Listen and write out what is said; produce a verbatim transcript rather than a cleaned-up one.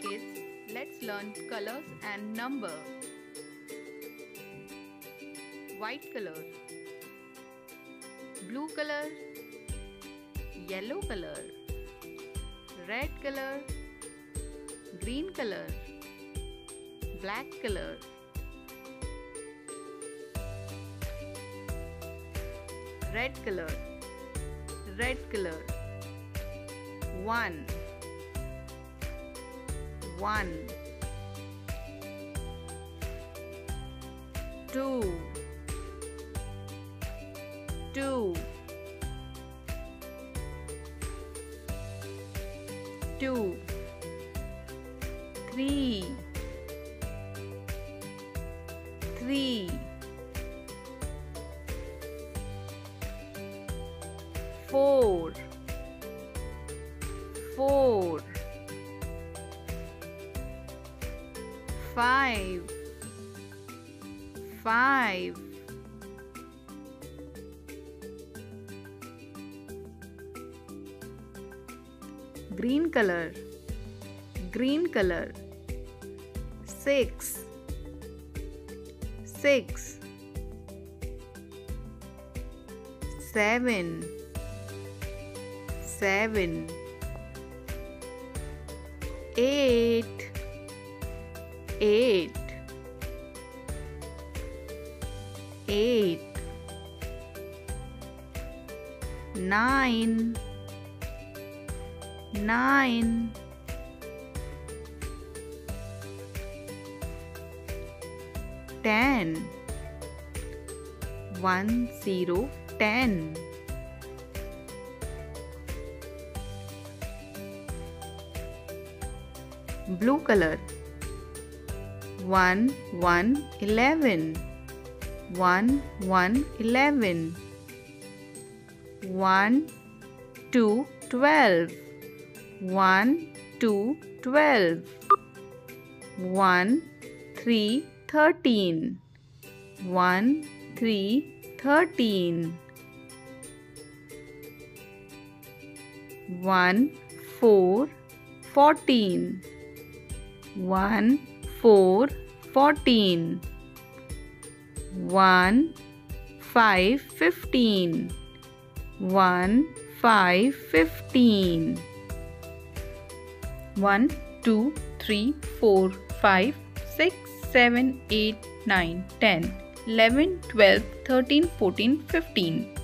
kids, let's learn colors and number. White color, blue color, yellow color, red color, green color, black color. Red color, red color. One, one. Two, two. Two. Three, three. Four, four, five, five, green color, green color, six, six, seven. Seven, eight, eight, eight, nine, nine, ten, one, zero, ten. Blue color, one, one, eleven, one, one, eleven, one, two, twelve, one, two, twelve, one, three, thirteen, one, three, thirteen, one, four, fourteen. One, four, fourteen. One, five, fifteen. One, five, fifteen. One, two, three, four, five, six, seven, eight, nine, ten, eleven, twelve, thirteen, fourteen, fifteen.